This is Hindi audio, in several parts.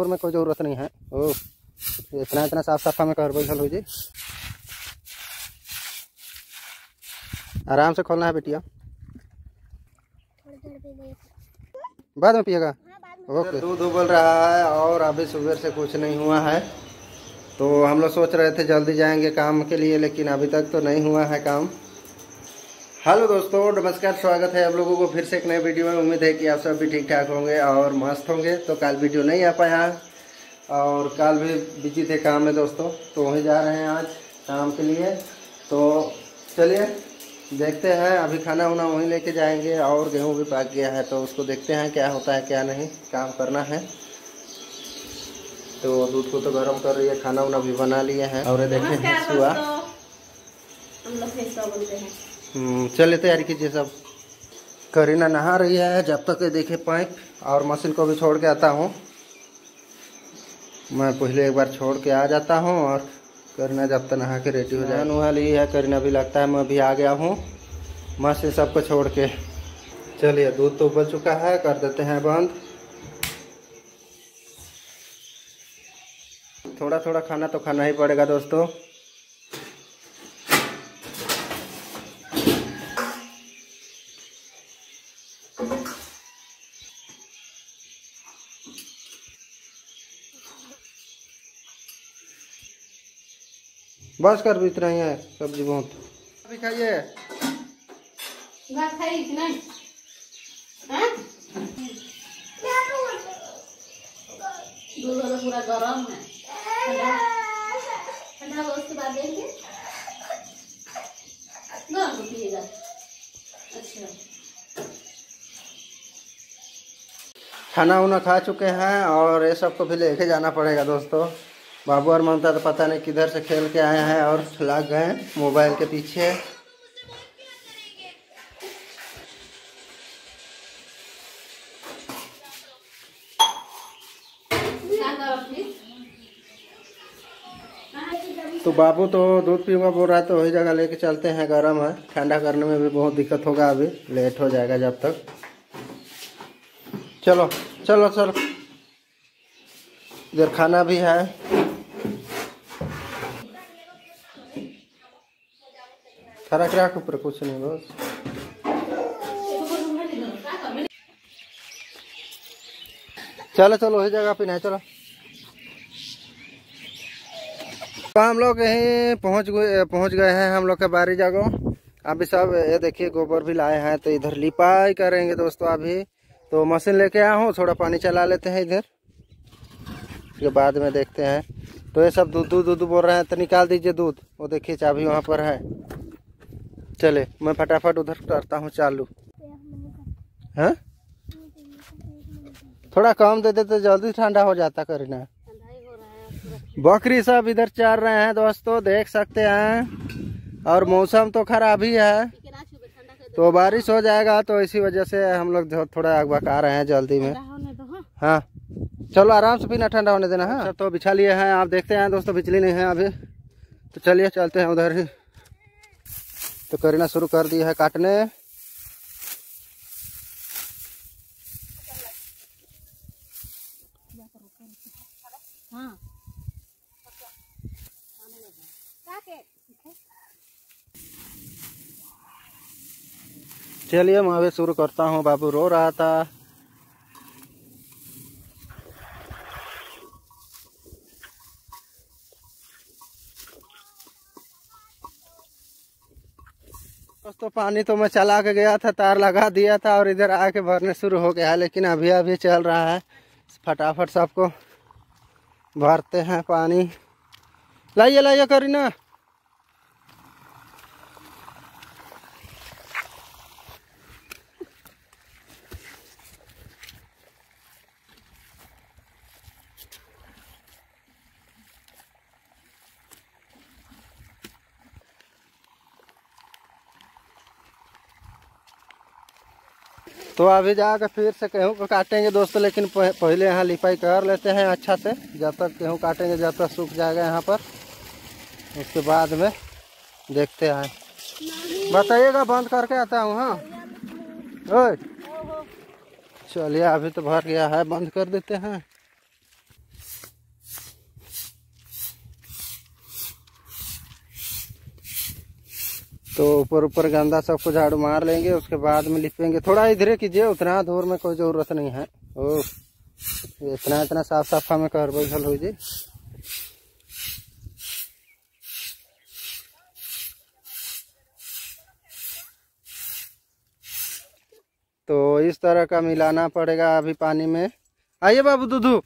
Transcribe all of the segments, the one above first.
कटोर में कोई ज़रूरत नहीं है। ओ इतना इतना साफ साफा में कर बैठल हो जी, आराम से खोलना है बेटिया, बाद में पिएगा। ओके, दूध उबल रहा है और अभी सुबह से कुछ नहीं हुआ है, तो हम लोग सोच रहे थे जल्दी जाएंगे काम के लिए, लेकिन अभी तक तो नहीं हुआ है काम। हेलो दोस्तों, नमस्कार, स्वागत है आप लोगों को फिर से एक नए वीडियो में। उम्मीद है कि आप सब भी ठीक ठाक होंगे और मस्त होंगे। तो कल वीडियो नहीं आ पाया और कल भी बिजी थे काम में दोस्तों, तो वहीं जा रहे हैं आज काम के लिए। तो चलिए देखते हैं, अभी खाना वाना वहीं लेके जाएंगे और गेहूं भी पक गया है तो उसको देखते हैं क्या होता है क्या नहीं, काम करना है। तो दूध को तो गर्म कर रही है, खाना वाना भी बना लिए हैं और देखें हिस्सा चले तैयारी कीजिए सब। करीना नहा रही है जब तक देखे पाइप, और मशीन को भी छोड़ के आता हूँ मैं, पहले एक बार छोड़ के आ जाता हूँ और करीना जब तक नहा के रेडी हो जाए। नहा ली है करीना भी, लगता है मैं भी आ गया हूँ मशीन सबको छोड़ के। चलिए दूध तो उबल चुका है, कर देते हैं बंद। थोड़ा थोड़ा खाना तो खाना ही पड़ेगा दोस्तों। बस कर भी इतना ही है, सब्जी बहुत अभी खाइए। दूध तो पूरा गरम है, ठंडा हो उसके बाद देंगे ना, तो पीएगा। अच्छा, खाना उना खा चुके हैं और ये सबको भी लेके जाना पड़ेगा दोस्तों। बाबू और ममता तो पता नहीं किधर से खेल के आए हैं और लग गए मोबाइल के पीछे। तो बाबू तो दूध पीऊंगा बोल रहा है, तो वही जगह लेके चलते हैं, गर्म है, ठंडा करने में भी बहुत दिक्कत होगा, अभी लेट हो जाएगा जब तक। चलो चलो चलो, इधर खाना भी है। खरा खराक ऊपर कुछ नहीं, बस चलो चलो वही जगह पे नहीं। चलो तो हम लोग यहीं पहुँच गए हैं हम लोग के बारी जगह। अभी सब ये देखिए गोबर भी लाए हैं, तो इधर लिपाई करेंगे दोस्तों। अभी तो मशीन लेके आया हूँ, थोड़ा पानी चला लेते हैं इधर, उसके बाद में देखते हैं। तो ये सब दूध दूध दूध बोल रहे हैं, तो निकाल दीजिए दूध। वो देखिए चाबी वहाँ पर है, चले मैं फटाफट उधर करता हूँ चालू। हाँ थोड़ा कम दे देते, जल्दी ठंडा हो जाता करना। बकरी सब इधर चल रहे हैं दोस्तों, देख सकते हैं। और मौसम तो खराब ही है, तो बारिश हो जाएगा, तो इसी वजह से हम लोग थोड़ा अगवा रहे हैं जल्दी में। हाँ चलो आराम से, पीना ठंडा होने देना है। तो बिछा लिए हैं आप, देखते हैं दोस्तों बिजली नहीं है अभी, तो चलिए चलते हैं उधर ही। तो करीना शुरू कर दी है काटने। चलिए मैं अभी शुरू करता हूँ, बाबू रो रहा था। दोस्तों पानी तो मैं चला के गया था, तार लगा दिया था और इधर आके भरने शुरू हो गया है, लेकिन अभी अभी चल रहा है। फटाफट सबको भरते हैं पानी। लाइए लाइए करीना, तो अभी जाकर फिर से गेहूँ को काटेंगे दोस्तों, लेकिन पहले यहाँ लिपाई कर लेते हैं अच्छा से। जब तक गेहूँ काटेंगे जब तक सूख जाएगा यहाँ पर, उसके बाद में देखते हैं। बताइएगा, बंद करके आता हूँ। हाँ चलिए अभी तो भर गया है, बंद कर देते हैं। तो ऊपर ऊपर गंदा सबको झाड़ू मार लेंगे, उसके बाद में लिपेंगे। थोड़ा इधर कीजिए, उतना दूर में कोई ज़रूरत नहीं है। ओ इतना इतना साफ साफा में कर बैठल हो जी। तो इस तरह का मिलाना पड़ेगा अभी पानी में। आइए बाबू, दूधू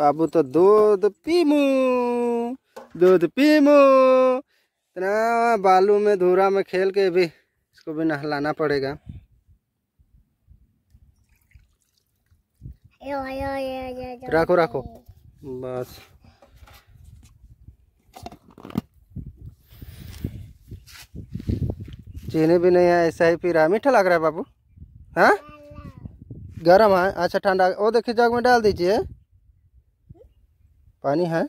बाबू तो दूध पीमू, इतना बालू में धूरा में खेल के भी इसको भी नहलाना पड़ेगा। रखो रखो बस। चीनी भी नहीं है, ऐसा ही पी रहा है। मीठा लग रहा है बाबू? हाँ गर्म है। अच्छा ठंडा, वो देखिए जग में डाल दीजिए। पानी है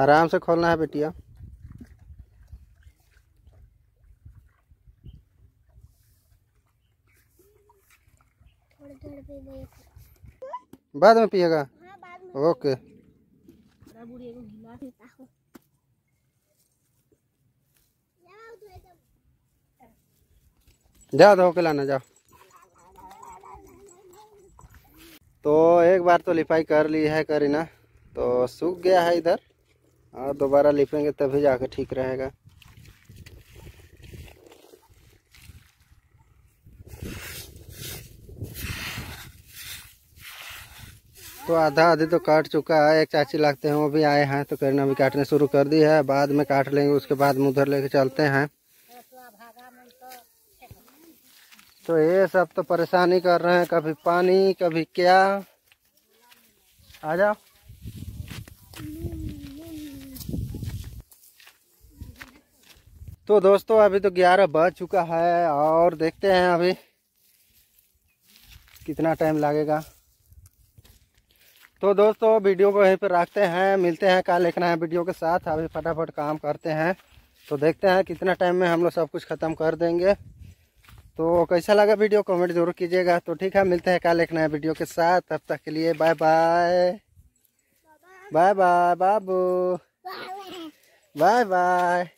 आराम से खोलना है बेटिया। बाद में पिएगा? हाँ, ओके। जाओ धो के लाना जाओ। तो एक बार तो लिपाई कर ली है करीना, तो सूख गया है इधर, और दोबारा लिपेंगे तभी जाकर ठीक रहेगा। तो आधा आधी तो काट चुका है। एक चाची लगते हैं, वो भी आए हैं, तो करीना भी काटने शुरू कर दी है। बाद में काट लेंगे, उसके बाद में उधर लेके चलते हैं। तो ये सब तो परेशानी कर रहे हैं, कभी पानी कभी क्या। आ जाओ। तो दोस्तों अभी तो 11 बज चुका है, और देखते हैं अभी कितना टाइम लगेगा। तो दोस्तों वीडियो को यहीं पर रखते हैं, मिलते हैं कल एक नया वीडियो के साथ। अभी फटाफट काम करते हैं, तो देखते हैं कितना टाइम में हम लोग सब कुछ ख़त्म कर देंगे। तो कैसा लगा वीडियो कमेंट जरूर कीजिएगा। तो ठीक है, मिलते हैं कल एक नया वीडियो के साथ। तब तक के लिए बाय बाय बाय बाय बाबू, बाय बाय।